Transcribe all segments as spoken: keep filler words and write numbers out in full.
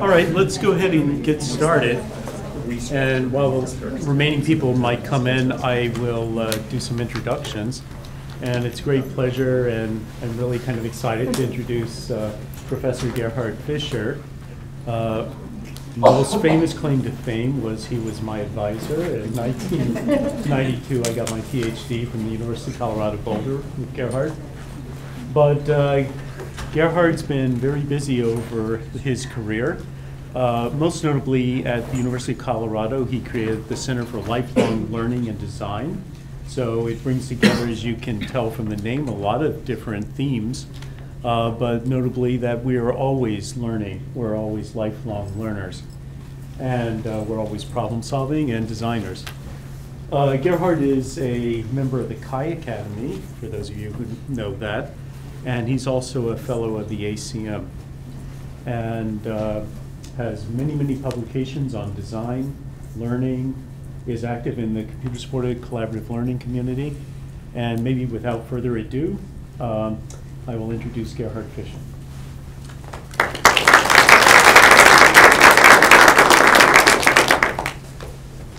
All right, let's go ahead and get started. And while the remaining people might come in, I will uh, do some introductions. And it's a great pleasure, and I'm really kind of excited to introduce uh, Professor Gerhard Fischer. Uh, His most famous claim to fame was he was my advisor. In nineteen ninety-two, I got my PhD from the University of Colorado Boulder with Gerhard. But uh, Gerhard's been very busy over his career. Uh, most notably at the University of Colorado, he created the Center for Lifelong Learning and Design. So it brings together, as you can tell from the name, a lot of different themes. Uh, but notably that we are always learning, we're always lifelong learners, and uh, we're always problem solving and designers. Uh, Gerhard is a member of the C H I Academy, for those of you who know that, and he's also a fellow of the A C M, and uh, has many, many publications on design, learning, is active in the computer-supported collaborative learning community, and maybe without further ado, um, I will introduce Gerhard Fischer.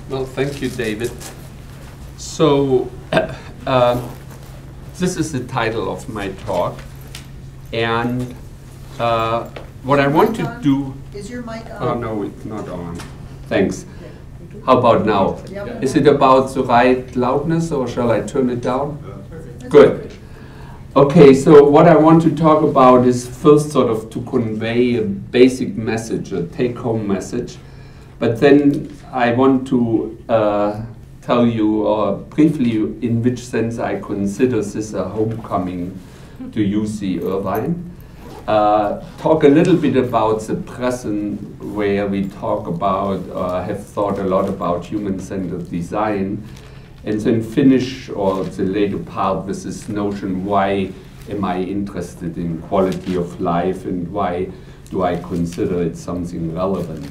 Well, thank you, David. So, uh, this is the title of my talk. And uh, what I want to do... Is your mic on? Oh, no, it's not on. Thanks. How about now? Yep. Is it about the right loudness, or shall I turn it down? Yeah. Good. Okay, so what I want to talk about is first sort of to convey a basic message, a take-home message, but then I want to uh, tell you uh, briefly in which sense I consider this a homecoming to U C Irvine. Uh, talk a little bit about the present, where we talk about, uh, have thought a lot about human-centered design, and then finish, or the later part, with this notion, why am I interested in quality of life and why do I consider it something relevant?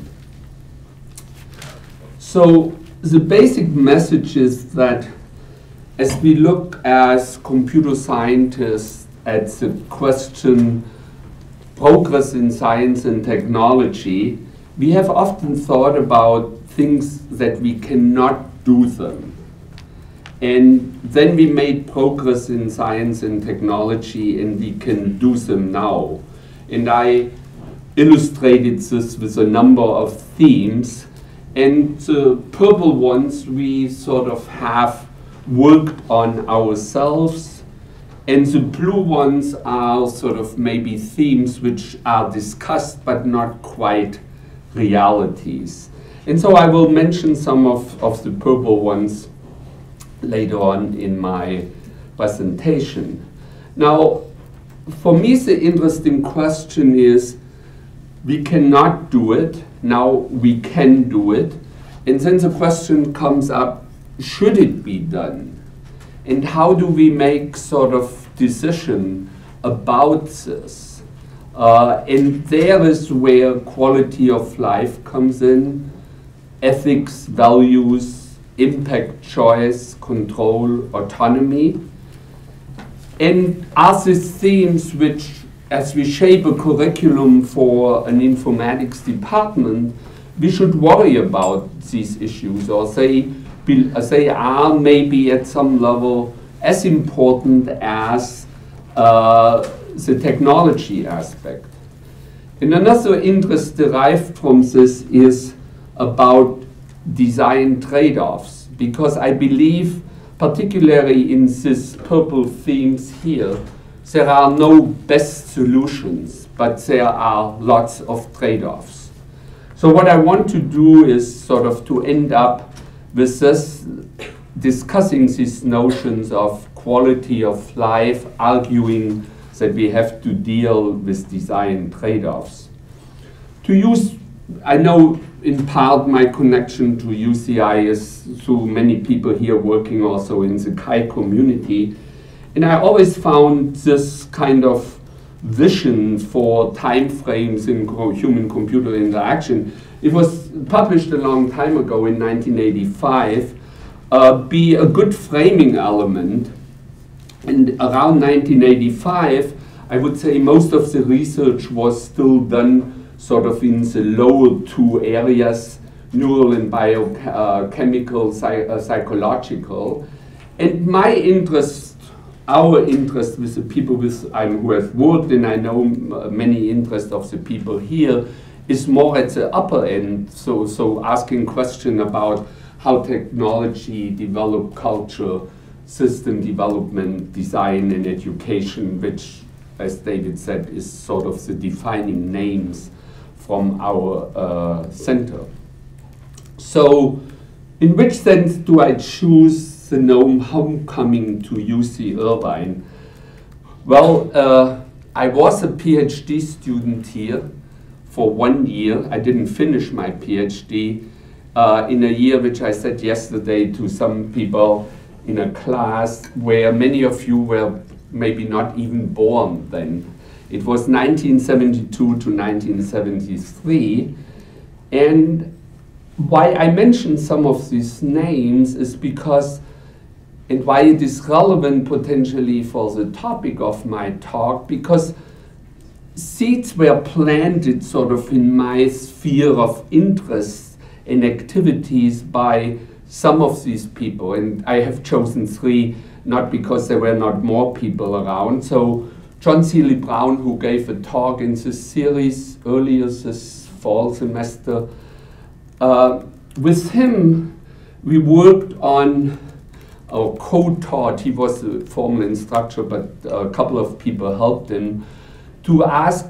So the basic message is that as we look as computer scientists at the question progress in science and technology, we have often thought about things that we cannot do them. And then we made progress in science and technology, and we can do them now. And I illustrated this with a number of themes. And the purple ones we sort of have worked on ourselves. And the blue ones are sort of maybe themes which are discussed, but not quite realities. And so I will mention some of, of the purple ones later on in my presentation. Now, for me, the interesting question is, we cannot do it, now we can do it. And then the question comes up, should it be done? And how do we make sort of decision about this? Uh, and there is where quality of life comes in, ethics, values, impact, choice, control, autonomy. And are these themes which, as we shape a curriculum for an informatics department, we should worry about these issues, or they, they are maybe at some level as important as uh, the technology aspect. And another interest derived from this is about design trade-offs, because I believe, particularly in these purple themes here, there are no best solutions, but there are lots of trade-offs. So what I want to do is sort of to end up with this, discussing these notions of quality of life, arguing that we have to deal with design trade-offs. To use, I know in part my connection to U C I is through many people here working also in the C H I community. And I always found this kind of vision for time frames in human-computer interaction. It was published a long time ago in nineteen eighty-five, uh, be a good framing element. And around nineteen eighty-five, I would say most of the research was still done sort of in the low two areas, neural and biochemical, uh, psy uh, psychological. And my interest, our interest with the people with, um, who have worked, and I know m many interests of the people here, is more at the upper end, so, so asking question about how technology develop culture, system development, design, and education, which, as David said, is sort of the defining names from our uh, center. So, in which sense do I choose the Gnome Homecoming to U C Irvine? Well, uh, I was a PhD student here for one year. I didn't finish my PhD uh, in a year which I said yesterday to some people in a class where many of you were maybe not even born then. It was nineteen seventy-two to nineteen seventy-three. And why I mention some of these names is because, and why it is relevant potentially for the topic of my talk, because seeds were planted sort of in my sphere of interests and activities by some of these people. And I have chosen three, not because there were not more people around. So John Seeley Brown, who gave a talk in this series earlier this fall semester, uh, with him we worked on, or co-taught, he was a formal instructor, but a couple of people helped him, to ask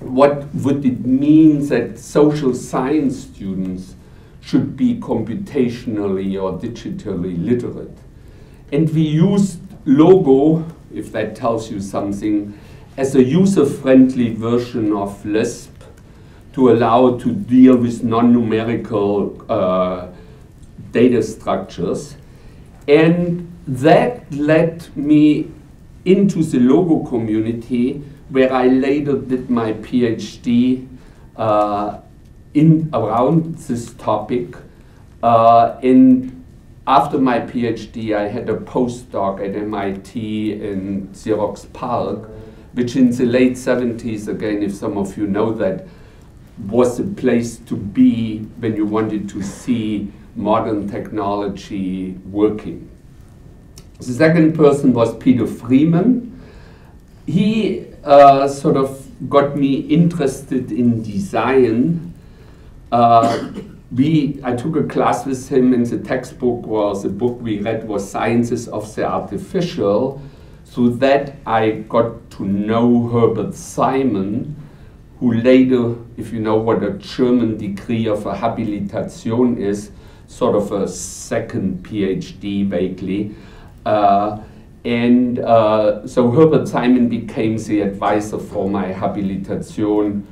what would it mean that social science students should be computationally or digitally literate. And we used Logo, if that tells you something, as a user-friendly version of Lisp to allow to deal with non-numerical uh, data structures. And that led me into the Logo community, where I later did my PhD uh, in around this topic. Uh, in After my PhD, I had a postdoc at M I T in Xerox PARC, which in the late seventies, again, if some of you know that, was the place to be when you wanted to see modern technology working. The second person was Peter Freeman. He uh, sort of got me interested in design. Uh, We, I took a class with him, and the textbook was, the book we read was Sciences of the Artificial. Through that, I got to know Herbert Simon, who later, if you know what a German degree of a habilitation is, sort of a second PhD, vaguely. Uh, and uh, so Herbert Simon became the advisor for my habilitation,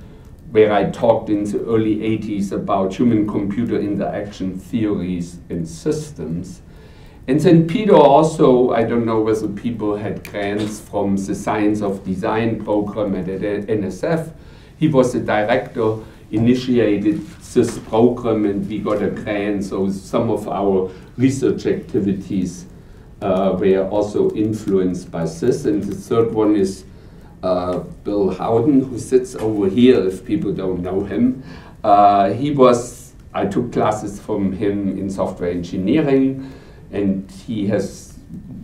where I talked in the early eighties about human-computer interaction theories and systems. And then Peter also, I don't know whether people had grants from the Science of Design program at N S F. He was the director, initiated this program, and we got a grant, so some of our research activities uh, were also influenced by this. And the third one is Uh, Bill Howden, who sits over here, if people don't know him. Uh, he was, I took classes from him in software engineering, and he has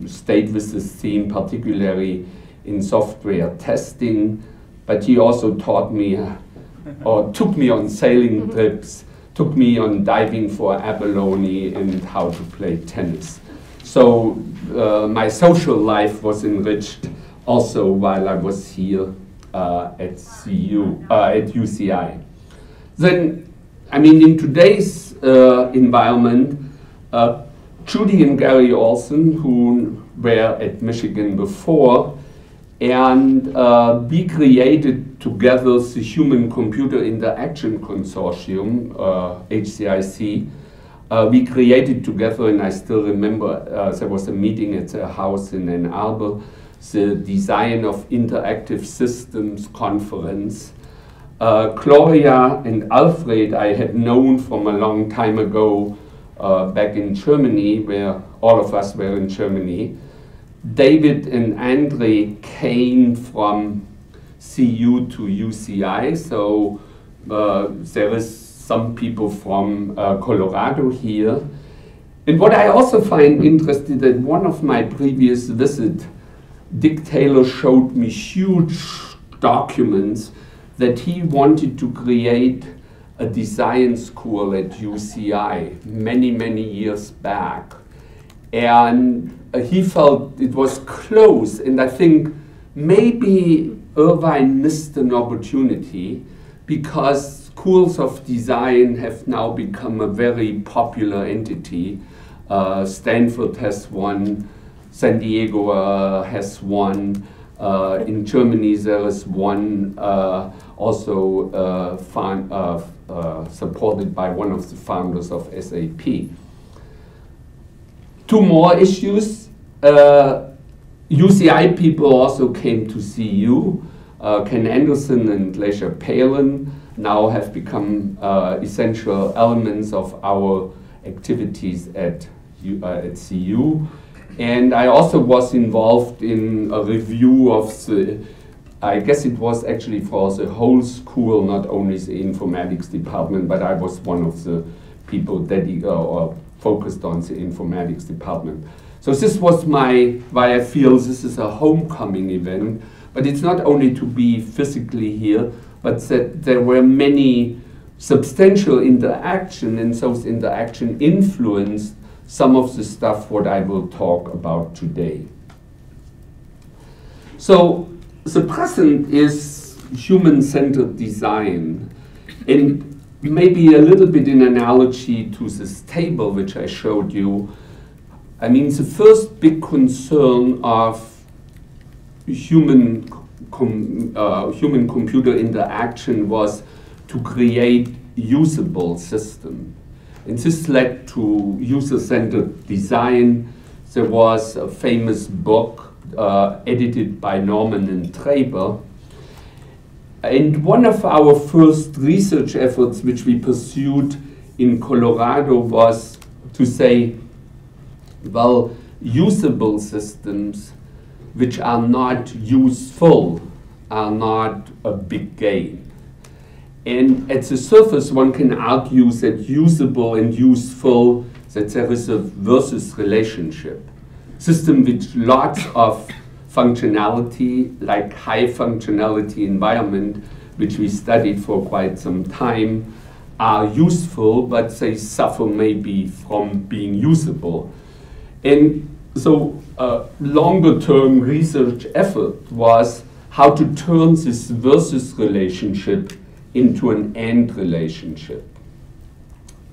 stayed with this theme, particularly in software testing, but he also taught me, uh, or took me on sailing trips, took me on diving for abalone and how to play tennis. So uh, my social life was enriched also while I was here uh, at C U, uh, at U C I. Then, I mean, in today's uh, environment, uh, Judy and Gary Olson, who were at Michigan before, and uh, we created together the Human-Computer Interaction Consortium, uh, H C I C. Uh, we created together, and I still remember uh, there was a meeting at their house in Ann Arbor, the Design of Interactive Systems Conference. Uh, Gloria and Alfred I had known from a long time ago uh, back in Germany, where all of us were in Germany. David and Andre came from C U to U C I, so uh, there was some people from uh, Colorado here. And what I also find interesting, that one of my previous visits, Dick Taylor showed me huge documents that he wanted to create a design school at U C I many, many years back. And uh, he felt it was close, and I think maybe Irvine missed an opportunity, because schools of design have now become a very popular entity. Uh, Stanford has one, San Diego uh, has one, uh, in Germany there is one uh, also uh, found, uh, uh, supported by one of the founders of S A P. Two more issues. Uh, U C I people also came to see you. Uh, Ken Anderson and Lesha Palin now have become uh, essential elements of our activities at, uh, at C U. And I also was involved in a review of the, I guess it was actually for the whole school, not only the informatics department, but I was one of the people that uh, focused on the informatics department. So this was my, why I feel this is a homecoming event, but it's not only to be physically here, but that there were many substantial interaction, and those interaction influenced some of the stuff what I will talk about today. So the present is human-centered design, and maybe a little bit in analogy to this table which I showed you. I mean, the first big concern of human com, uh, human-computer interaction was to create usable systems. And this led to user-centered design. There was a famous book uh, edited by Norman and Traber. And one of our first research efforts which we pursued in Colorado was to say, well, usable systems which are not useful are not a big gain. And at the surface, one can argue that usable and useful, that there is a versus relationship. System with lots of functionality, like high functionality environment, which we studied for quite some time, are useful, but they suffer maybe from being usable. And so a longer-term research effort was how to turn this versus relationship into an end relationship.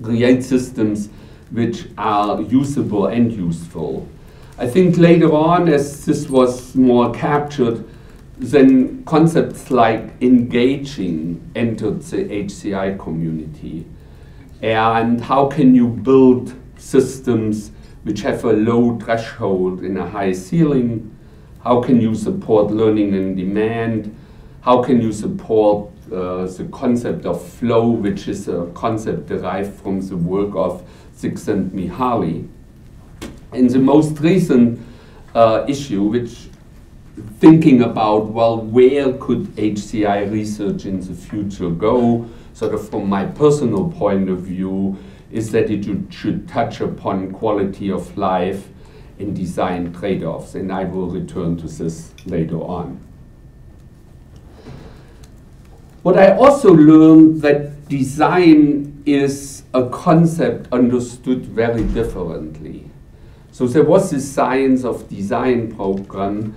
Create systems which are usable and useful. I think later on, as this was more captured, then concepts like engaging entered the H C I community. And how can you build systems which have a low threshold and a high ceiling? How can you support learning and demand? How can you support Uh, the concept of flow, which is a concept derived from the work of Csikszentmihalyi. And the most recent uh, issue, which thinking about, well, where could H C I research in the future go, sort of from my personal point of view, is that it should touch upon quality of life and design trade-offs. And I will return to this later on. What I also learned that design is a concept understood very differently. So there was this Science of Design program,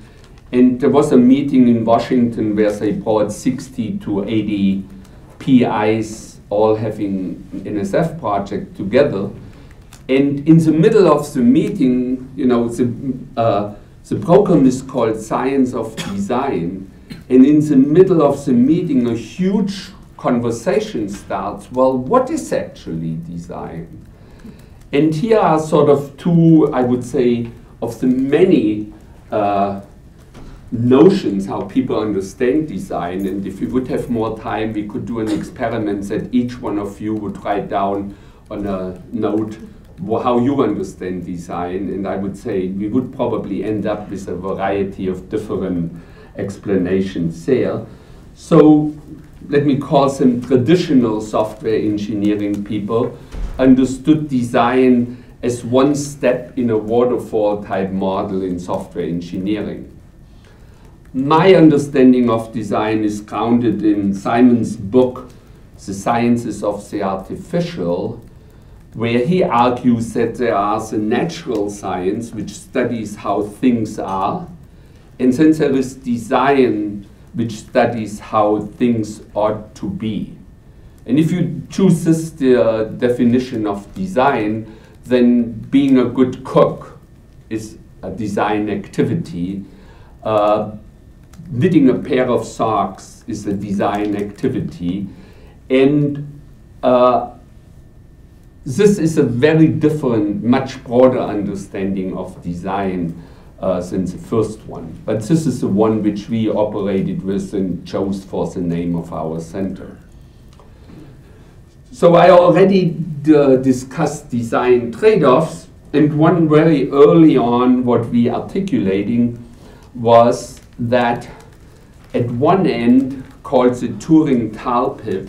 and there was a meeting in Washington where they brought sixty to eighty P Is all having an N S F project together. And in the middle of the meeting, you know, the, uh, the program is called Science of Design. And in the middle of the meeting, a huge conversation starts. Well, what is actually design? And here are sort of two, I would say, of the many uh, notions how people understand design. And if we would have more time, we could do an experiment that each one of you would write down on a note how you understand design. And I would say we would probably end up with a variety of different explanations there. So let me call them traditional software engineering people, understood design as one step in a waterfall type model in software engineering. My understanding of design is grounded in Simon's book, The Sciences of the Artificial, where he argues that there are the natural science, which studies how things are, and then there is design, which studies how things ought to be. And if you choose this the, uh, definition of design, then being a good cook is a design activity. Uh, knitting a pair of socks is a design activity. And uh, this is a very different, much broader understanding of design Uh, than the first one. But this is the one which we operated with and chose for the name of our center. So I already uh, discussed design trade-offs, and one very early on what we articulating was that at one end, called the Turing tarpit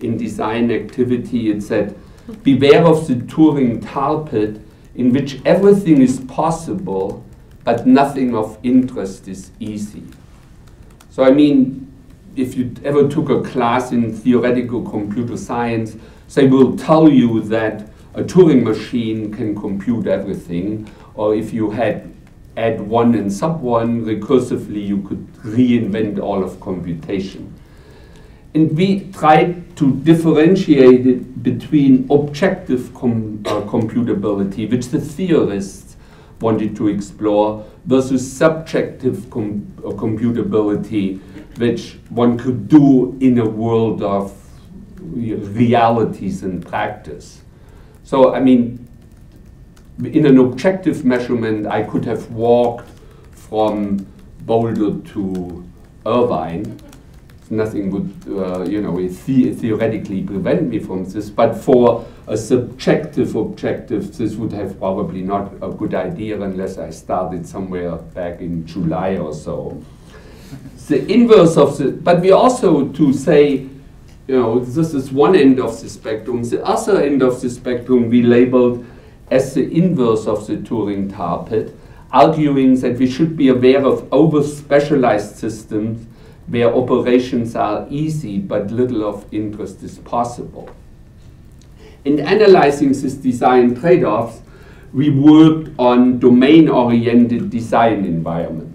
in design activity, it said, beware of the Turing tarpit in which everything is possible but nothing of interest is easy. So I mean, if you ever took a class in theoretical computer science, they will tell you that a Turing machine can compute everything, or if you had add one and sub one recursively, you could reinvent all of computation. And we tried to differentiate it between objective com uh, computability, which the theorists wanted to explore, versus subjective com uh, computability, which one could do in a world of re realities and practice. So, I mean, in an objective measurement, I could have walked from Boulder to Irvine. Nothing would, uh, you know, the theoretically prevent me from this. But for a subjective objective, this would have probably not a good idea unless I started somewhere back in July or so. The inverse of the, but we also to say, you know, this is one end of the spectrum. The other end of the spectrum we labeled as the inverse of the Turing tarpit, arguing that we should be aware of over-specialized systems where operations are easy, but little of interest is possible. In analyzing these design trade-offs, we worked on domain-oriented design environment.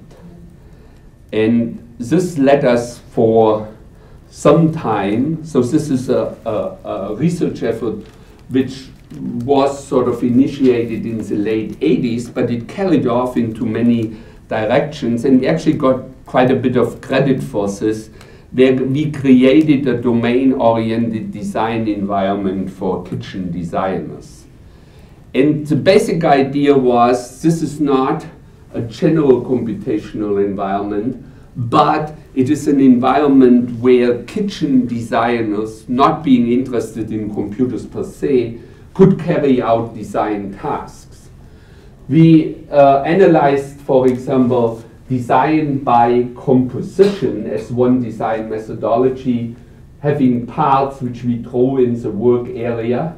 And this led us for some time, so this is a, a, a research effort which was sort of initiated in the late eighties, but it carried off into many directions, and we actually got quite a bit of credit for this, where we created a domain-oriented design environment for kitchen designers. And the basic idea was, this is not a general computational environment, but it is an environment where kitchen designers, not being interested in computers per se, could carry out design tasks. We uh, analyzed, for example, design by composition as one design methodology, having parts which we draw in the work area,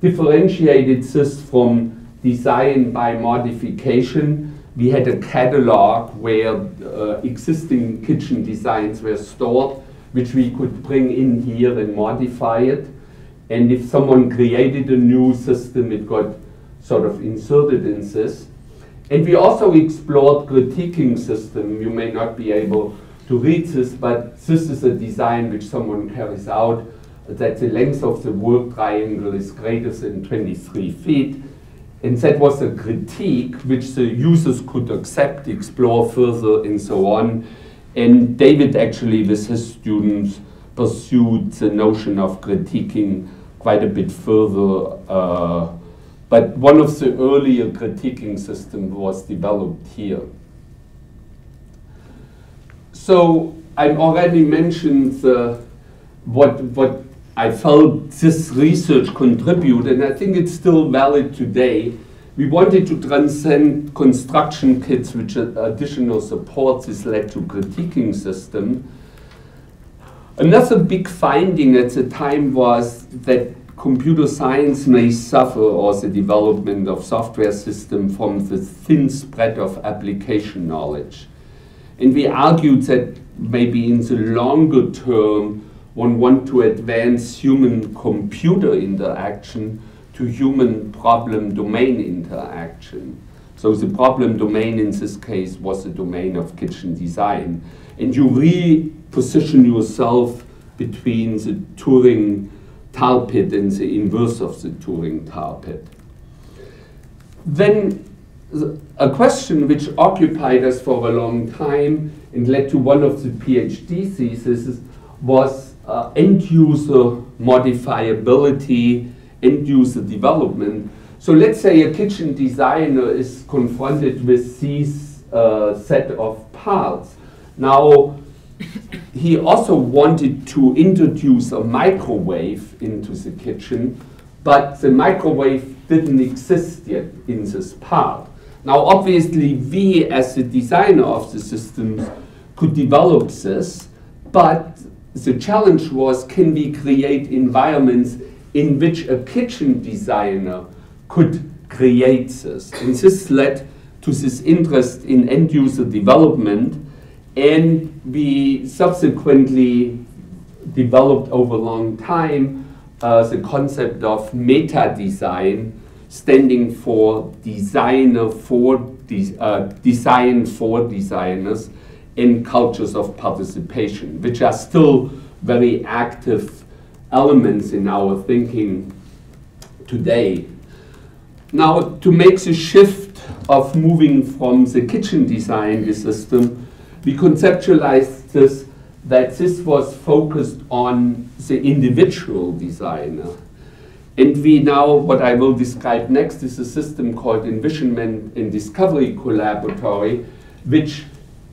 differentiated this from design by modification. We had a catalog where uh, existing kitchen designs were stored, which we could bring in here and modify it. And if someone created a new system, it got sort of inserted in this. And we also explored critiquing system. You may not be able to read this, but this is a design which someone carries out, that the length of the work triangle is greater than twenty-three feet. And that was a critique which the users could accept, explore further, and so on. And David actually, with his students, pursued the notion of critiquing quite a bit further. Uh, But one of the earlier critiquing systems was developed here. So I've already mentioned uh, what, what I felt this research contributed, and I think it's still valid today. We wanted to transcend construction kits, which additional supports is led to critiquing system. Another big finding at the time was that computer science may suffer, or the development of software systems, from the thin spread of application knowledge. And we argued that maybe in the longer term, one wants to advance human-computer interaction to human problem-domain interaction. So the problem domain in this case was the domain of kitchen design. And you reposition yourself between the Turing tarpit and the inverse of the Turing tarpit. Then a question which occupied us for a long time and led to one of the PhD theses was uh, end-user modifiability, end-user development. So let's say a kitchen designer is confronted with these uh, set of parts. Now, he also wanted to introduce a microwave into the kitchen, but the microwave didn't exist yet in this part. Now, obviously, we as the designer of the systems could develop this, but the challenge was, can we create environments in which a kitchen designer could create this? And this led to this interest in end-user development, and we subsequently developed over a long time uh, the concept of meta-design, standing for designer for de uh, design for designers, and cultures of participation, which are still very active elements in our thinking today. Now, to make the shift of moving from the kitchen design system, we conceptualized this, that this was focused on the individual designer. And we now, what I will describe next, is a system called Envisionment and Discovery Collaboratory, which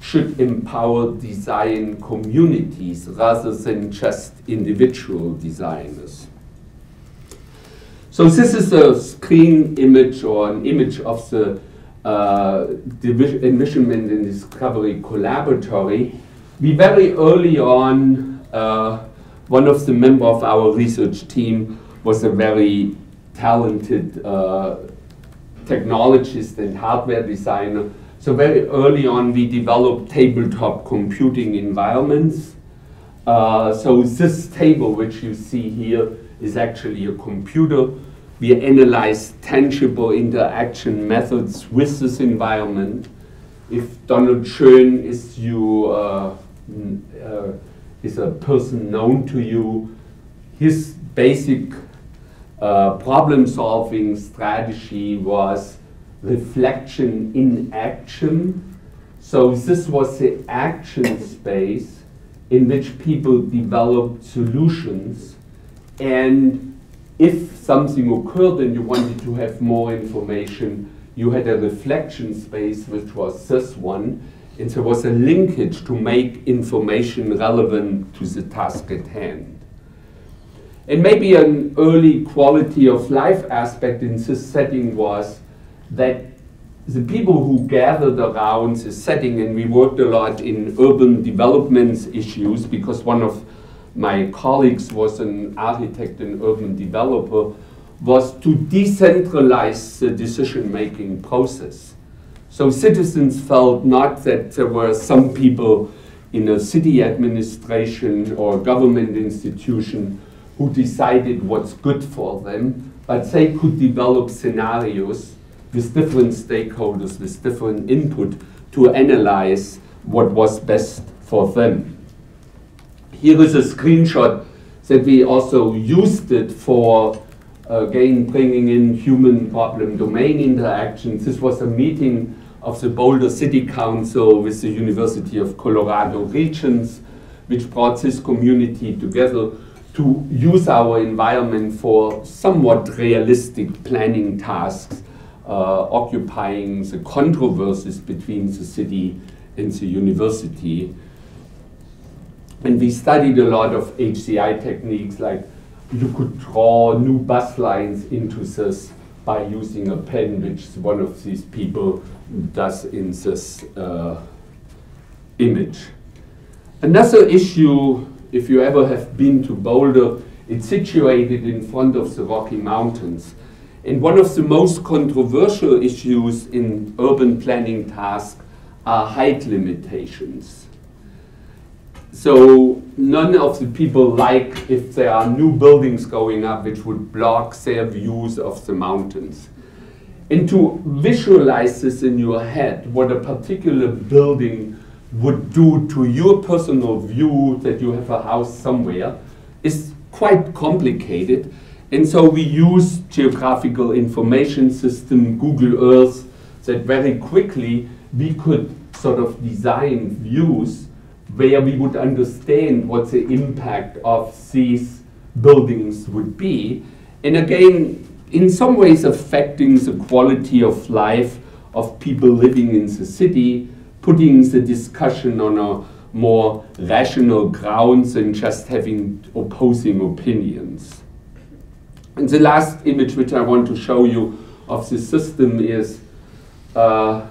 should empower design communities rather than just individual designers. So this is a screen image or an image of the Uh, Envisionment and Discovery Collaboratory. We very early on, uh, one of the members of our research team was a very talented uh, technologist and hardware designer. So very early on we developed tabletop computing environments. Uh, so this table which you see here is actually a computer. We analyze tangible interaction methods with this environment. If Donald Schoen is you uh, uh, is a person known to you, his basic uh, problem-solving strategy was reflection in action. So this was the action space in which people developed solutions, and if something occurred and you wanted to have more information, you had a reflection space, which was this one, and there was a linkage to make information relevant to the task at hand. And maybe an early quality of life aspect in this setting was that the people who gathered around the setting, and we worked a lot in urban development issues because one of my colleagues was an architect and urban developer, was to decentralize the decision-making process. So citizens felt not that there were some people in a city administration or government institution who decided what's good for them, but they could develop scenarios with different stakeholders, with different input, to analyze what was best for them. Here is a screenshot that we also used it for, uh, again, bringing in human problem domain interactions. This was a meeting of the Boulder City Council with the University of Colorado Regents, which brought this community together to use our environment for somewhat realistic planning tasks, uh, occupying the controversies between the city and the university. And we studied a lot of H C I techniques, like you could draw new bus lines into this by using a pen, which one of these people does in this uh, image. Another issue If you ever have been to Boulder, it's situated in front of the Rocky Mountains. And one of the most controversial issues in urban planning tasks are height limitations. So none of the people like if there are new buildings going up which would block their views of the mountains. And to visualize this in your head, what a particular building would do to your personal view that you have a house somewhere, is quite complicated. And so we use Geographical Information System, Google Earth, that very quickly we could sort of design views where we would understand what the impact of these buildings would be. And again, in some ways affecting the quality of life of people living in the city, putting the discussion on a more rational grounds than just having opposing opinions. And the last image which I want to show you of this system is uh,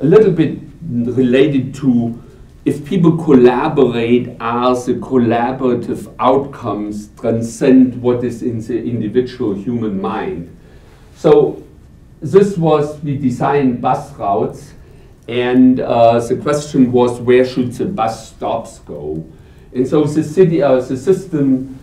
a little bit related to if people collaborate, are the collaborative outcomes transcend what is in the individual human mind. So this was, we designed bus routes, and uh, the question was, where should the bus stops go? And so the, city, uh, the system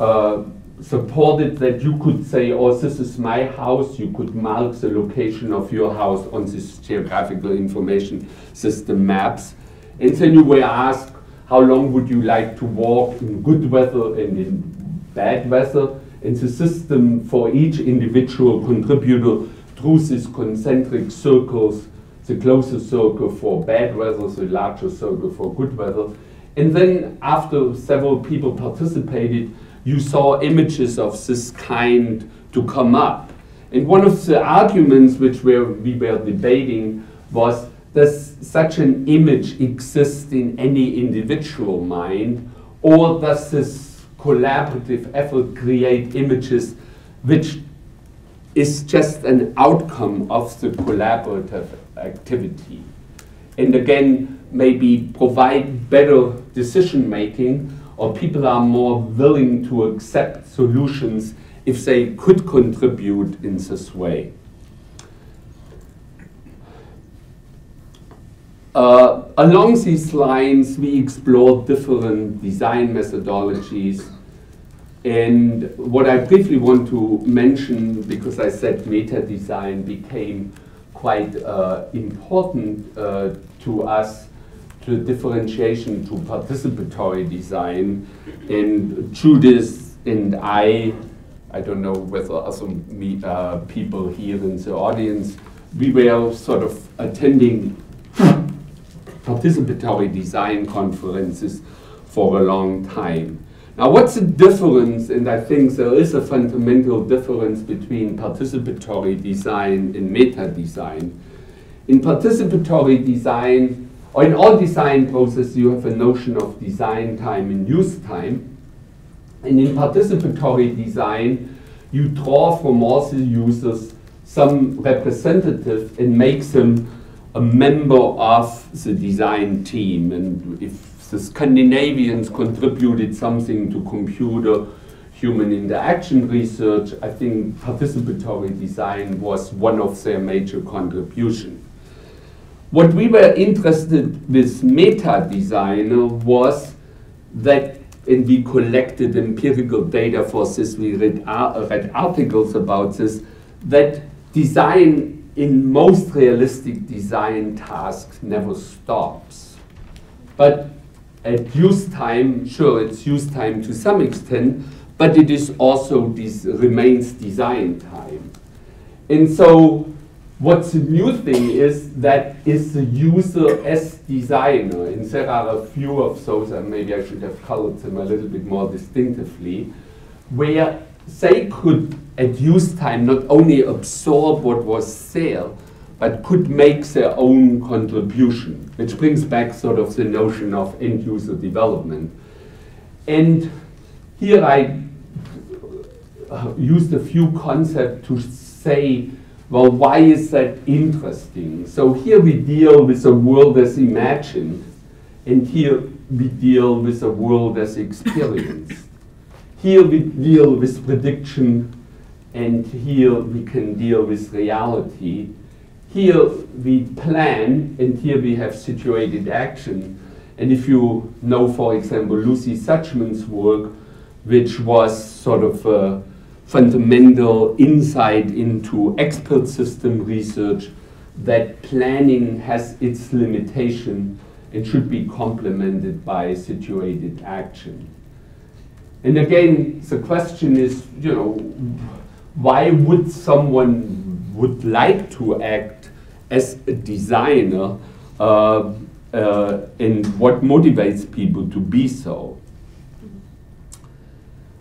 uh, supported that you could say, oh, this is my house, you could mark the location of your house on this Geographical Information System maps. And then you were asked, how long would you like to walk in good weather and in bad weather? And the system for each individual contributor drew these concentric circles, the closer circle for bad weather, the larger circle for good weather. And then after several people participated, you saw images of this kind to come up. And one of the arguments which we were debating was, does such an image exist in any individual mind, or does this collaborative effort create images which is just an outcome of the collaborative activity? And again, maybe provide better decision making, or people are more willing to accept solutions if they could contribute in this way. Uh, along these lines, we explored different design methodologies. And what I briefly want to mention, because I said meta-design became quite uh, important uh, to us, to differentiation to participatory design. And Judith and I, I don't know whether other uh, people here in the audience, we were sort of attending participatory design conferences for a long time. Now, what's the difference? And I think there is a fundamental difference between participatory design and meta-design. In participatory design, or in all design processes, you have a notion of design time and use time. And in participatory design, you draw from all the users some representative and make them a member of the design team. And if the Scandinavians contributed something to computer human interaction research, I think participatory design was one of their major contributions. What we were interested with meta-design was that, and we collected empirical data for this, we read, ar read articles about this, that design in most realistic design tasks never stops. But at use time, sure, it's use time to some extent, but it is also this remains design time. And so what's the new thing is that is the user as designer, and there are a few of those, and maybe I should have colored them a little bit more distinctively, where they could at use time not only absorb what was there, but could make their own contribution, which brings back sort of the notion of end user development. And here I uh, used a few concepts to say, well, why is that interesting? So here we deal with a world as imagined, and here we deal with the world as experienced. Here we deal with prediction, and here we can deal with reality. Here we plan, and here we have situated action. And if you know, for example, Lucy Suchman's work, which was sort of a fundamental insight into expert system research, that planning has its limitation and should be complemented by situated action. And again, the question is, you know, why would someone would like to act as a designer, uh, uh, and what motivates people to be so?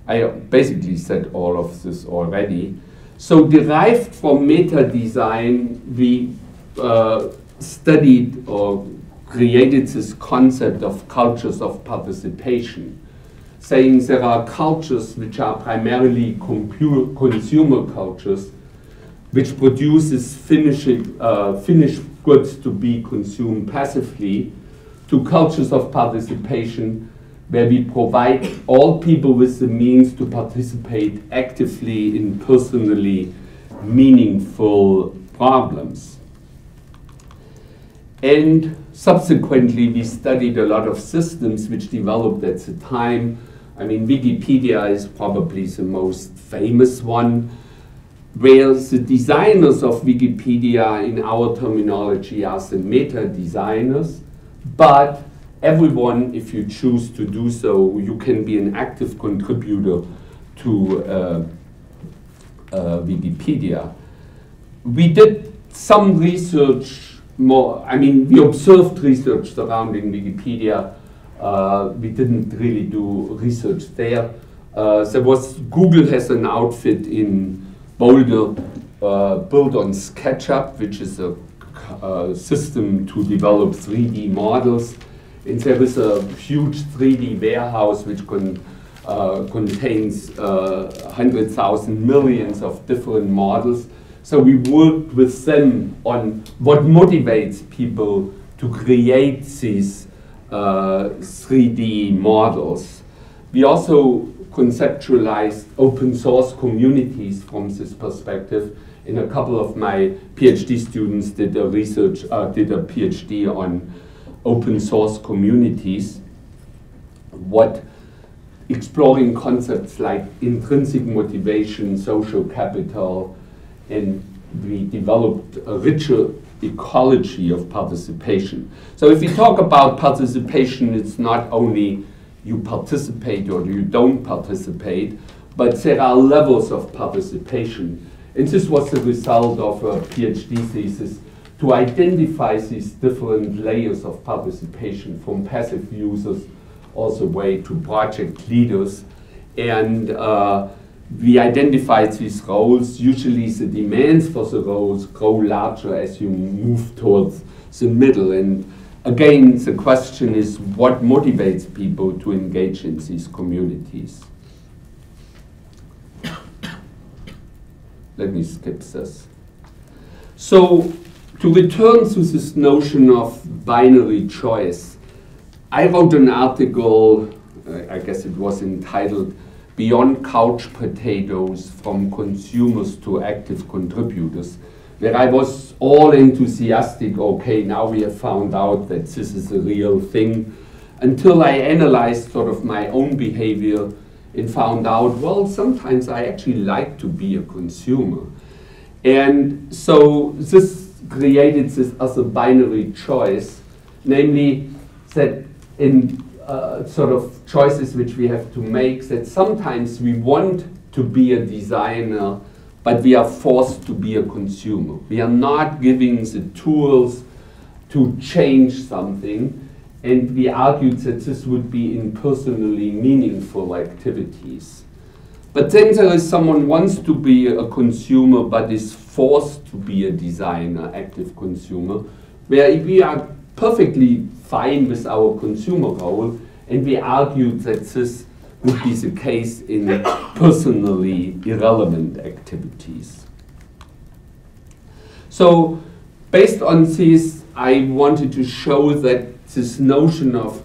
I basically said all of this already. So derived from meta-design, we uh, studied or created this concept of cultures of participation, saying there are cultures which are primarily consumer cultures, which produces finished, uh, finished goods to be consumed passively, to cultures of participation, where we provide all people with the means to participate actively in personally meaningful problems. And subsequently, we studied a lot of systems which developed at the time. I mean, Wikipedia is probably the most famous one, where the designers of Wikipedia, in our terminology, are the meta-designers. But everyone, if you choose to do so, you can be an active contributor to uh, uh, Wikipedia. We did some research. More, I mean, we observed research surrounding Wikipedia. Uh, we didn't really do research there. Uh, there was, Google has an outfit in Boulder uh, built on SketchUp, which is a uh, system to develop three D models. And there is a huge three D warehouse which con uh, contains uh, one hundred thousand millions of different models. So we worked with them on what motivates people to create these uh, three D models. We also conceptualized open source communities from this perspective. And a couple of my PhD students did a research, uh, did a PhD on open source communities. What exploring concepts like intrinsic motivation, social capital, and we developed a richer ecology of participation. So if we talk about participation, it's not only you participate or you don't participate, but there are levels of participation. And this was the result of a PhD thesis to identify these different layers of participation from passive users all the way to project leaders. And uh, we identified these roles. Usually the demands for the roles grow larger as you move towards the middle. And again, the question is what motivates people to engage in these communities? Let me skip this. So to return to this notion of binary choice, I wrote an article, I guess it was entitled, Beyond Couch Potatoes from Consumers to Active Contributors, where I was all enthusiastic, okay, now we have found out that this is a real thing, until I analyzed sort of my own behavior and found out, well, sometimes I actually like to be a consumer. And so this created this as a binary choice, namely that in Uh, sort of choices which we have to make, that sometimes we want to be a designer, but we are forced to be a consumer. We are not given the tools to change something, and we argued that this would be impersonally meaningful activities. But then there is someone wants to be a consumer, but is forced to be a designer, active consumer, where we are perfectly fine with our consumer role, and we argued that this would be the case in personally irrelevant activities. So based on this, I wanted to show that this notion of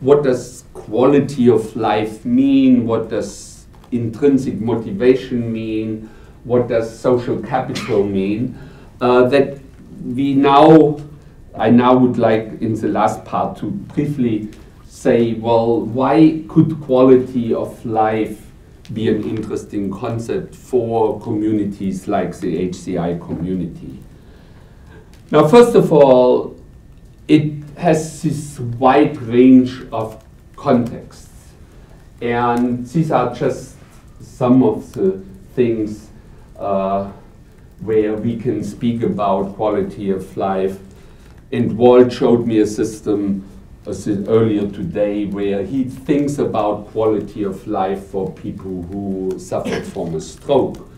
what does quality of life mean? What does intrinsic motivation mean? What does social capital mean? Uh, that we now, I now would like in the last part to briefly say, well, why could quality of life be an interesting concept for communities like the H C I community? Now, first of all, it has this wide range of contexts. And these are just some of the things uh, where we can speak about quality of life. And Walt showed me a system earlier today where he thinks about quality of life for people who suffered from a stroke.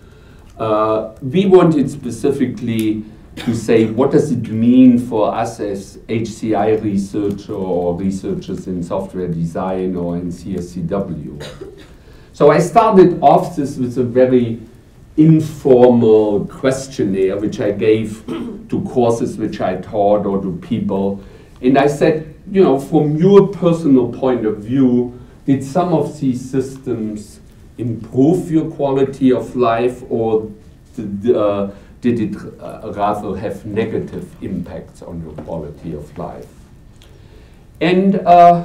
Uh, we wanted specifically to say, what does it mean for us as H C I researcher or researchers in software design or in C S C W? So I started off this with a very informal questionnaire which I gave to courses which I taught or to people. And I said, you know, from your personal point of view, did some of these systems improve your quality of life, or did, uh, did it uh, rather have negative impacts on your quality of life? And uh,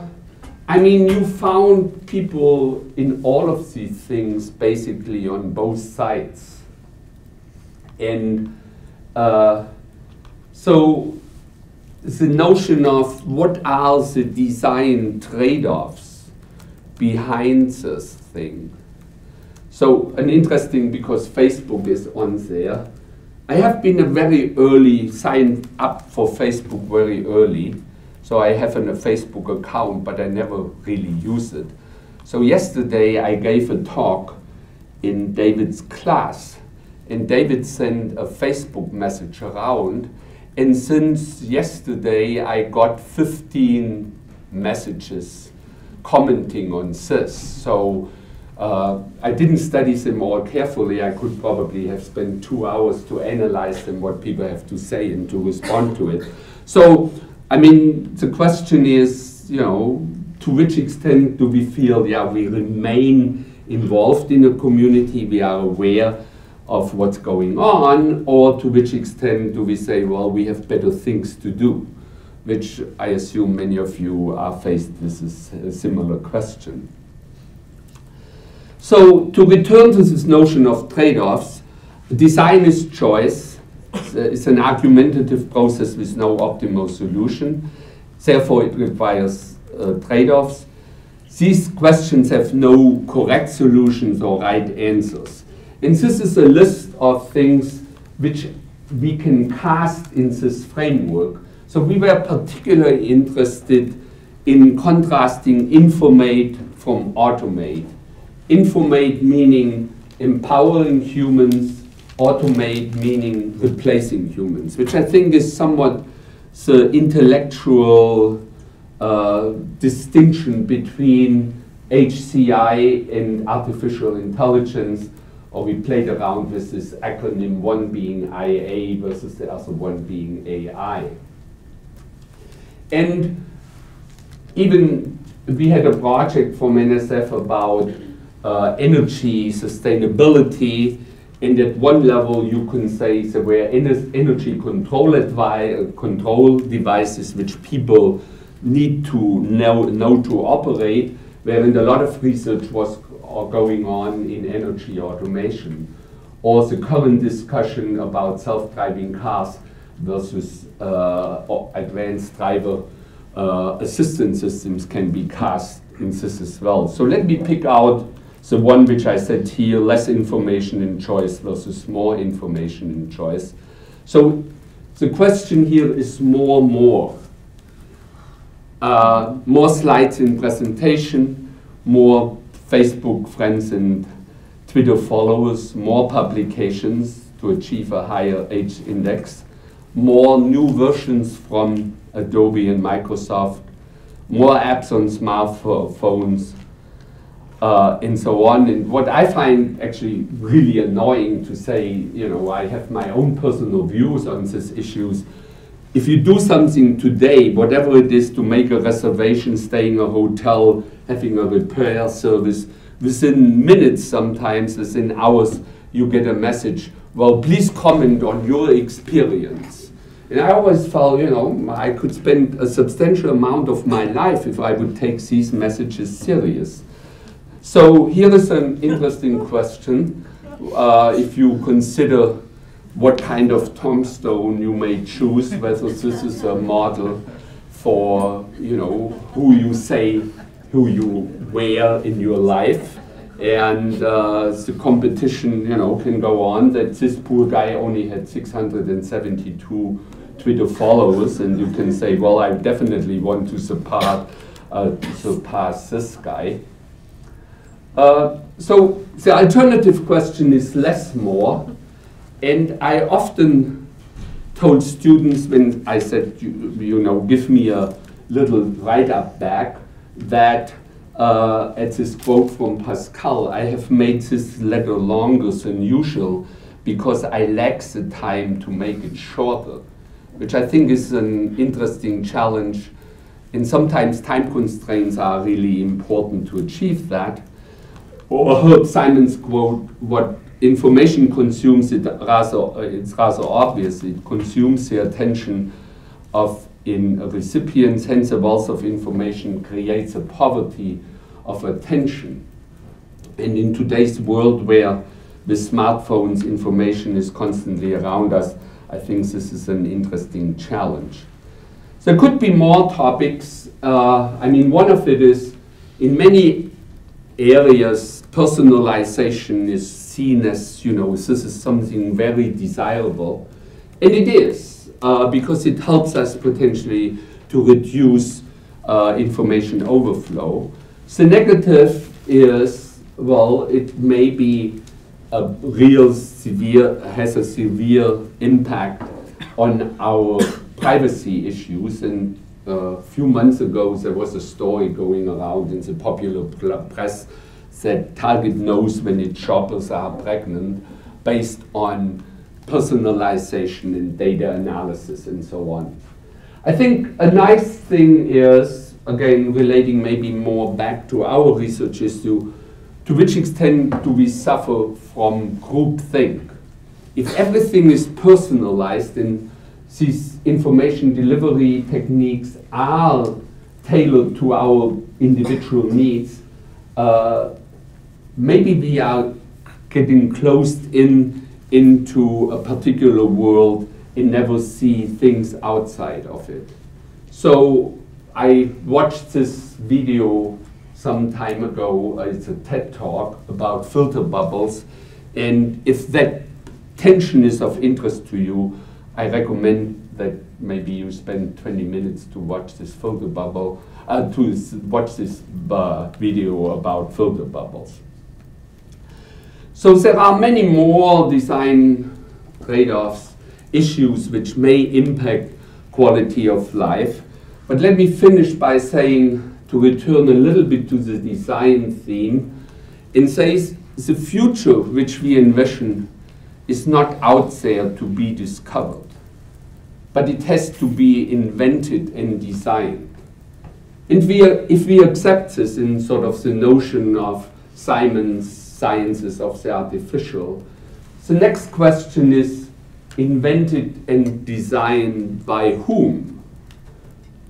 I mean, you found people in all of these things basically on both sides. And uh, so the notion of what are the design trade-offs behind this thing. So an interesting, because Facebook is on there. I have been a very early, signed up for Facebook very early. So I have an, a Facebook account, but I never really use it. So yesterday I gave a talk in David's class, and David sent a Facebook message around. And since yesterday, I got fifteen messages commenting on this. So uh, I didn't study them all carefully. I could probably have spent two hours to analyze them, what people have to say and to respond to it. So, I mean, the question is, you know, to which extent do we feel, yeah, we remain involved in a community, we are aware of what's going on, or to which extent do we say, well, we have better things to do, which I assume many of you are faced with a similar question. So to return to this notion of trade-offs, design is choice. It's an argumentative process with no optimal solution. Therefore, it requires uh, trade-offs. These questions have no correct solutions or right answers. And this is a list of things which we can cast in this framework. So we were particularly interested in contrasting informate from automate. Informate meaning empowering humans, automate meaning replacing humans, which I think is somewhat the intellectual uh, distinction between H C I and artificial intelligence. Or we played around with this acronym, one being I A versus the other one being A I. And even we had a project from N S F about uh, energy sustainability, and at one level you can say there were energy control, advi control devices which people need to know, know to operate, wherein a lot of research was or going on in energy automation, or the current discussion about self-driving cars versus uh, advanced driver uh, assistance systems can be cast in this as well. So let me pick out the one which I said here, less information and choice versus more information and choice. So the question here is more, more. Uh, more slides in presentation, more Facebook friends and Twitter followers, more publications to achieve a higher H index, more new versions from Adobe and Microsoft, more apps on smartphones, uh, and so on. And what I find actually really annoying to say, you know, I have my own personal views on these issues, if you do something today, whatever it is, to make a reservation, stay in a hotel, having a repair service, within minutes sometimes, within hours, you get a message, well, please comment on your experience. And I always felt, you know, I could spend a substantial amount of my life if I would take these messages serious. So here is an interesting question. Uh, if you consider what kind of tombstone you may choose, whether this is a model for, you know, who you say, who you wear in your life. And uh, the competition, you know, can go on, that this poor guy only had six hundred seventy-two Twitter followers, and you can say, well, I definitely want to surpass, uh, surpass this guy. Uh, so the alternative question is less more. And I often told students when I said, you, you know, give me a little write-up back, that uh, at this quote from Pascal, I have made this letter longer than usual because I lack the time to make it shorter, which I think is an interesting challenge. And sometimes time constraints are really important to achieve that. Or Herb Simon's quote, what information consumes it rather, it's rather obvious, it consumes the attention of in recipients, hence a wealth of information creates a poverty of attention. And in today's world where with smartphones information is constantly around us, I think this is an interesting challenge. There could be more topics. Uh, I mean, one of it is, in many areas, personalization is seen as, you know, this is something very desirable. And it is, uh, because it helps us potentially to reduce uh, information overflow. The negative is, well, it may be a real severe, has a severe impact on our privacy issues. And a uh, few months ago, there was a story going around in the popular press that Target knows when its shoppers are pregnant based on personalization and data analysis and so on. I think a nice thing is, again, relating maybe more back to our research issue, to which extent do we suffer from groupthink? If everything is personalized, then these information delivery techniques are tailored to our individual needs, uh, maybe we are getting closed in into a particular world and never see things outside of it. So I watched this video some time ago, uh, it's a TED talk about filter bubbles, and if that tension is of interest to you, I recommend that maybe you spend twenty minutes to watch this filter bubble, uh, to watch this uh, video about filter bubbles. So there are many more design trade-offs, issues which may impact quality of life. But let me finish by saying, to return a little bit to the design theme, and says the future which we envision is not out there to be discovered, but it has to be invented and designed. And we are, if we accept this in sort of the notion of Simon's Sciences of the Artificial, the next question is, invented and designed by whom?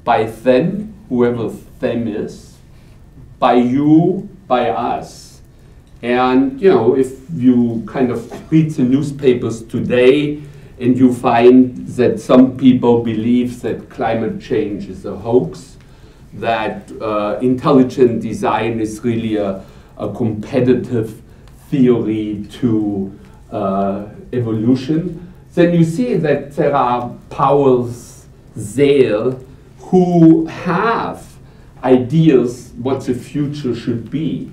By them, whoever them is, by you, by us. And, you know, if you kind of read the newspapers today and you find that some people believe that climate change is a hoax, that uh, intelligent design is really a, a competitive theory to uh, evolution, then you see that there are powers there who have ideas what the future should be.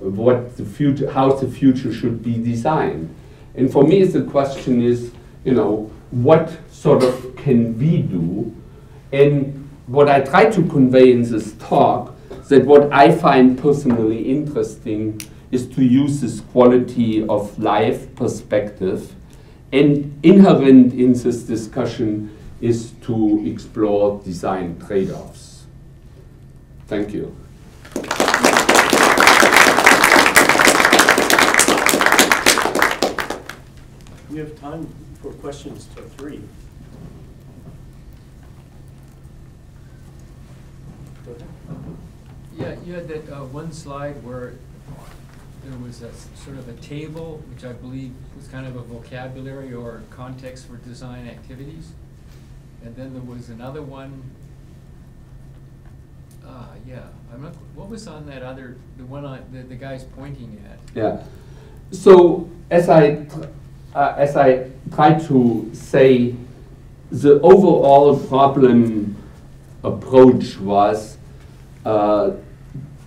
What the future, how the future should be designed. And for me, the question is, you know, what sort of can we do? And what I try to convey in this talk, that what I find personally interesting is to use this quality of life perspective, and inherent in this discussion is to explore design trade-offs. Thank you. We have time for questions to three. Go ahead. Yeah, you had that uh, one slide where there was a sort of a table, which I believe was kind of a vocabulary or context for design activities. And then there was another one. Uh, yeah, I'm not, what was on that other, the one on, the, the guy's pointing at? Yeah. So as I Uh, as I try to say, the overall problem approach was uh,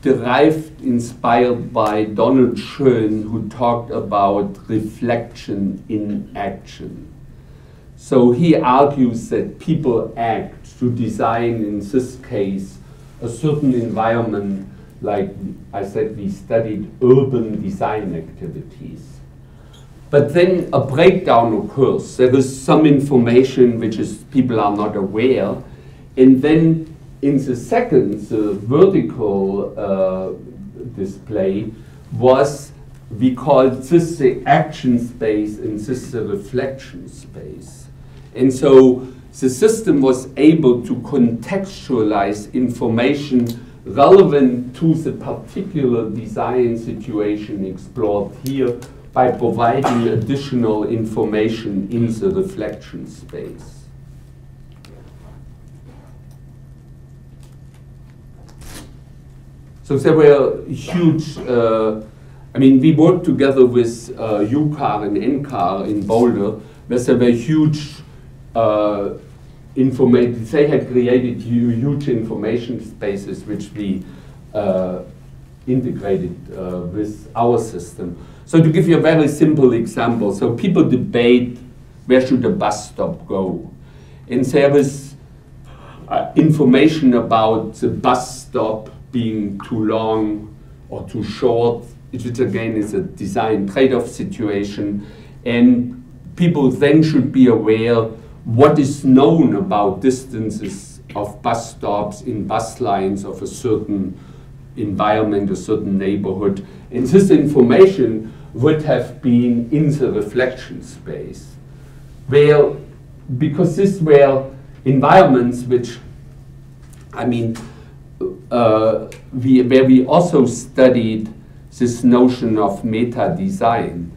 derived, inspired by Donald Schoen, who talked about reflection in action. So he argues that people act to design, in this case, a certain environment. Like I said, we studied urban design activities. But then a breakdown occurs. There is some information which is people are not aware. And then in the second, the vertical uh, display was, we call this the action space and this the reflection space. And so the system was able to contextualize information relevant to the particular design situation explored here, by providing additional information in the reflection space. So there were huge, uh, I mean, we worked together with uh, U C A R and N C A R in Boulder, where there were huge uh, information, they had created huge information spaces which we uh, integrated uh, with our system. So to give you a very simple example, so people debate where should the bus stop go. And there is uh, information about the bus stop being too long or too short, which again is a design trade-off situation. And people then should be aware what is known about distances of bus stops in bus lines of a certain environment, a certain neighborhood. And this information would have been in the reflection space, where, because these were environments which, I mean, uh, we, where we also studied this notion of meta-design.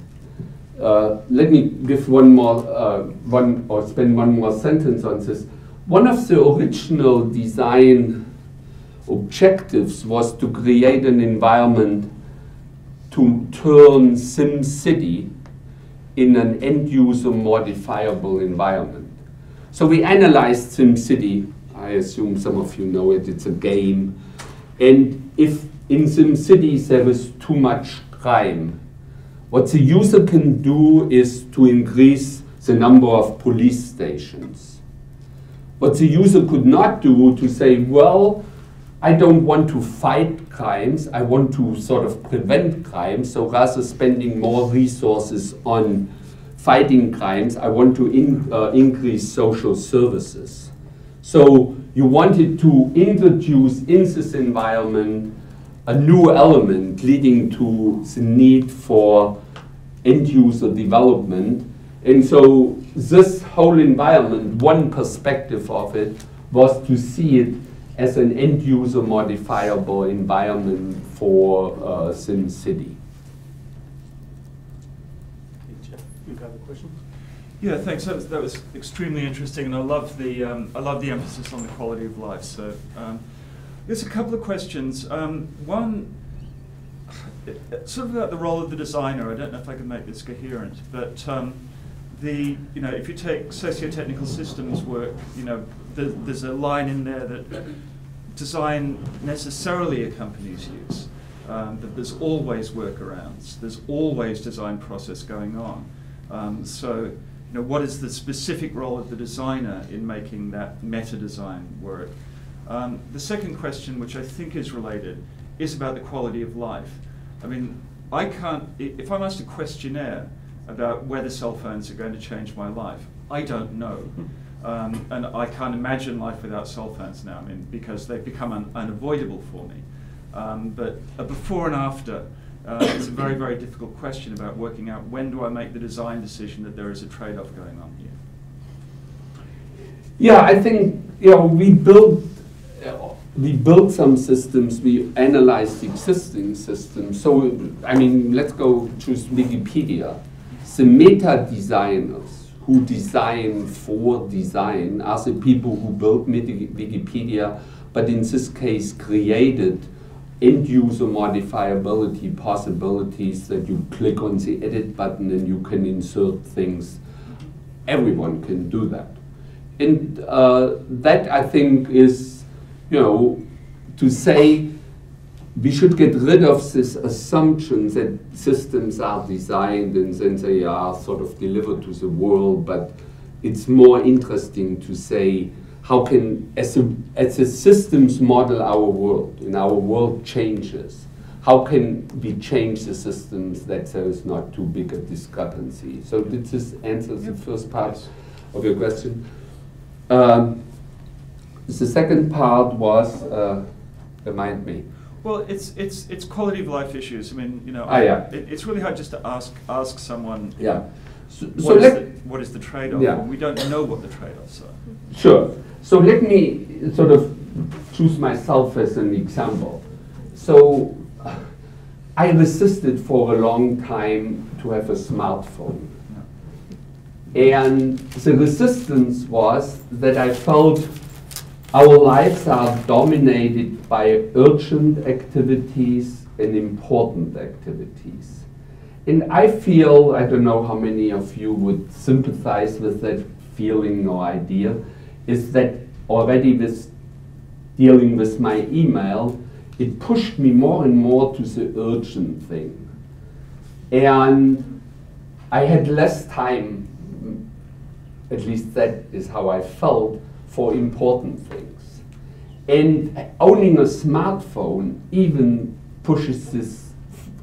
Uh, let me give one more, uh, one, or spend one more sentence on this. One of the original design objectives was to create an environment to turn SimCity in an end-user modifiable environment. So we analyzed SimCity. I assume some of you know it. It's a game. And if in SimCity there is too much crime, what the user can do is to increase the number of police stations. What the user could not do to say, well, I don't want to fight crimes, I want to sort of prevent crimes, so rather spending more resources on fighting crimes, I want to in, uh, increase social services. So you wanted to introduce in this environment a new element leading to the need for end-user development. And so this whole environment, one perspective of it, was to see it as an end-user modifiable environment for uh, SimCity. Hey, Jeff, you got a question? Yeah, thanks. That was, that was extremely interesting, and I love the um, I love the emphasis on the quality of life. So, um, there's a couple of questions. Um, one, sort of about the role of the designer. I don't know if I can make this coherent, but um, the you know, if you take socio-technical systems work, you know. The, there's a line in there that design necessarily accompanies use, um, that there's always workarounds, there's always design process going on. Um, so, you know, what is the specific role of the designer in making that meta-design work? Um, the second question, which I think is related, is about the quality of life. I mean, I can't, if I'm asked a questionnaire, about whether cell phones are going to change my life. I don't know. Um, and I can't imagine life without cell phones now, I mean, because they've become un unavoidable for me. Um, but a before and after, uh, it's a very, very difficult question about working out when do I make the design decision that there is a trade-off going on here. Yeah, I think, you know, we build, we build some systems, we analyze the existing systems. So, I mean, let's go to Wikipedia. The meta-designers who design for design are the people who built Wikipedia, but in this case created end-user modifiability possibilities that you click on the edit button and you can insert things. Everyone can do that. And uh, that, I think, is, you know, to say we should get rid of this assumption that systems are designed and then they are sort of delivered to the world, but it's more interesting to say how can, as a, as a systems model our world, and our world changes, how can we change the systems that there is not too big a discrepancy? So did this answer the first part of your question? Um, the second part was, uh, remind me. Well, it's it's it's quality of life issues. I mean, you know, ah, yeah. it, it's really hard just to ask ask someone. Yeah. So, what, so is let, the, what is the trade-off? Yeah. We don't know what the trade-offs are. Sure. So let me sort of choose myself as an example. So uh, I resisted for a long time to have a smartphone. And the resistance was that I felt our lives are dominated by urgent activities and important activities. And I feel, I don't know how many of you would sympathize with that feeling or idea, is that already with dealing with my email, it pushed me more and more to the urgent thing. And I had less time, at least that is how I felt, for important things. And owning a smartphone even pushes this,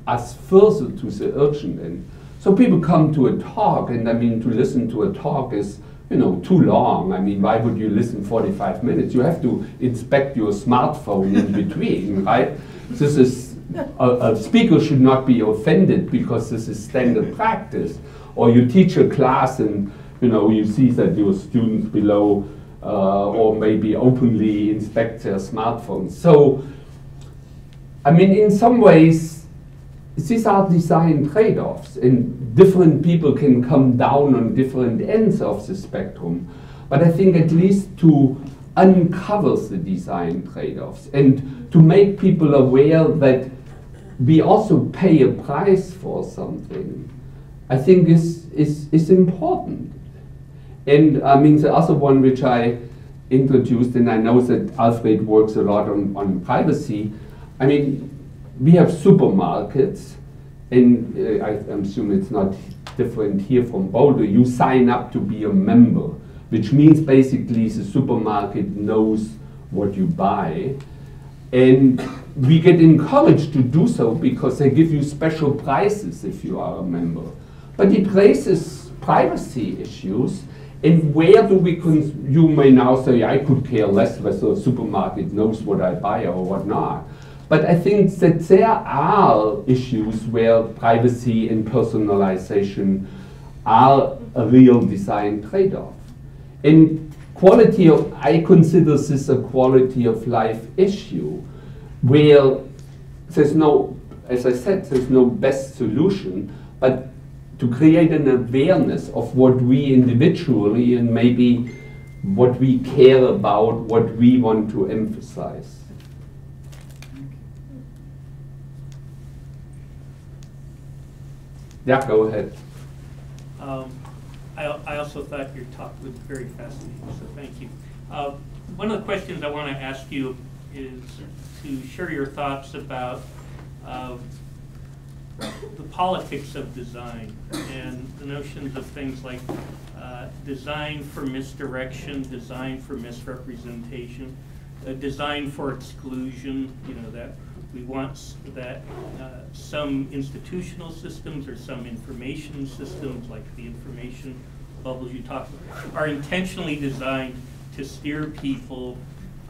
us further to the urgent end. So people come to a talk, and I mean, to listen to a talk is, you know, too long. I mean, why would you listen forty-five minutes? You have to inspect your smartphone in between, right? This is, a, a speaker should not be offended because this is standard practice. Or you teach a class and you know, you see that your students below uh, or maybe openly inspect their smartphones. So, I mean, in some ways, these are design trade-offs, and different people can come down on different ends of the spectrum. But I think at least to uncover the design trade-offs and to make people aware that we also pay a price for something, I think is, is, is important. And I mean, the other one which I introduced, and I know that Alfred works a lot on, on privacy. I mean, we have supermarkets, and uh, I assume it's not different here from Boulder. You sign up to be a member, which means basically the supermarket knows what you buy. And we get encouraged to do so because they give you special prices if you are a member. But it raises privacy issues. And where do we, cons you may now say, I could care less whether a supermarket knows what I buy or what not. But I think that there are issues where privacy and personalization are a real design trade-off. And quality of, I consider this a quality of life issue, where there's no, as I said, there's no best solution, but to create an awareness of what we individually and maybe what we care about, what we want to emphasize. Yeah, go ahead. Um, I, I also thought your talk was very fascinating, so thank you. Uh, one of the questions I want to ask you is to share your thoughts about uh, the politics of design and the notions of things like uh, design for misdirection, design for misrepresentation, uh, design for exclusion, you know, that We want that uh, some institutional systems or some information systems, like the information bubbles you talked about, are intentionally designed to steer people,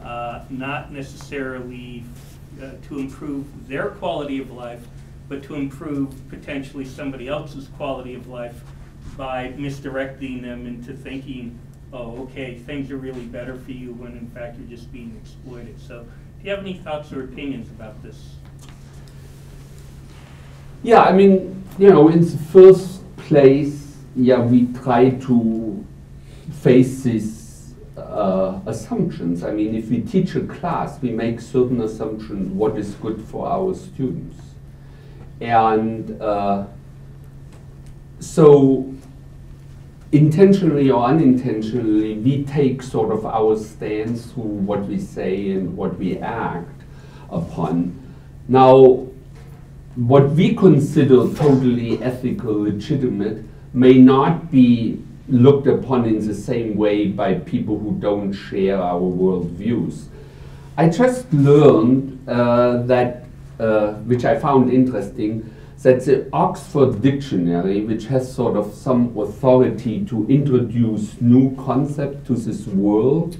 uh, not necessarily uh, to improve their quality of life, but to improve potentially somebody else's quality of life by misdirecting them into thinking, oh, okay, things are really better for you, when in fact you're just being exploited. So, do you have any thoughts or opinions about this? Yeah, I mean, you know, in the first place, yeah, we try to face these uh, assumptions. I mean, if we teach a class, we make certain assumptions what is good for our students. And uh, so, intentionally or unintentionally, we take sort of our stance through what we say and what we act upon. Now, what we consider totally ethical, legitimate, may not be looked upon in the same way by people who don't share our worldviews. I just learned uh, that, uh, which I found interesting, that the Oxford Dictionary, which has sort of some authority to introduce new concepts to this world,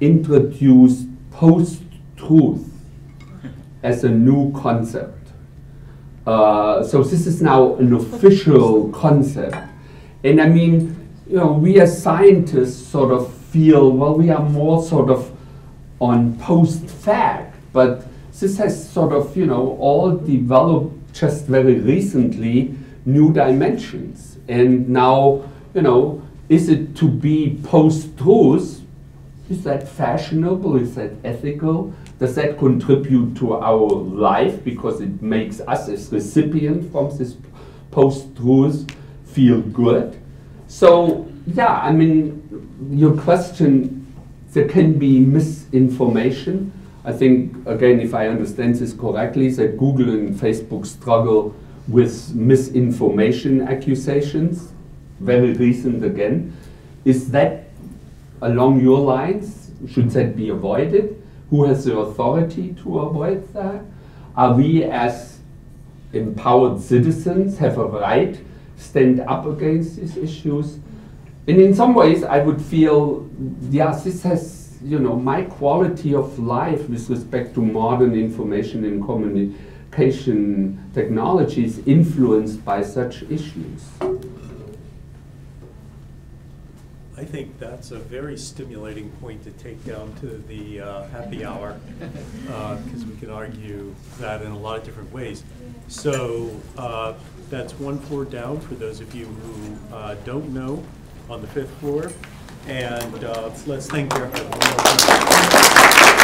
introduced post-truth as a new concept. Uh, so this is now an official concept. And I mean, you know, we as scientists sort of feel, well, we are more sort of on post-fact, but this has sort of, you know, all developed just very recently, new dimensions. And now, you know, is it to be post-truth? Is that fashionable? Is that ethical? Does that contribute to our life because it makes us as recipients from this post-truth feel good? So, yeah, I mean, your question, there can be misinformation. I think, again, if I understand this correctly, that Google and Facebook struggle with misinformation accusations, very recent again. Is that along your lines? Should that be avoided? Who has the authority to avoid that? Are we as empowered citizens have a right to stand up against these issues? And in some ways, I would feel, yeah, this has, you know, my quality of life with respect to modern information and communication technologies influenced by such issues. I think that's a very stimulating point to take down to the uh, happy hour, because uh, we can argue that in a lot of different ways. So uh, that's one floor down for those of you who uh, don't know, on the fifth floor. And uh, let's thank you.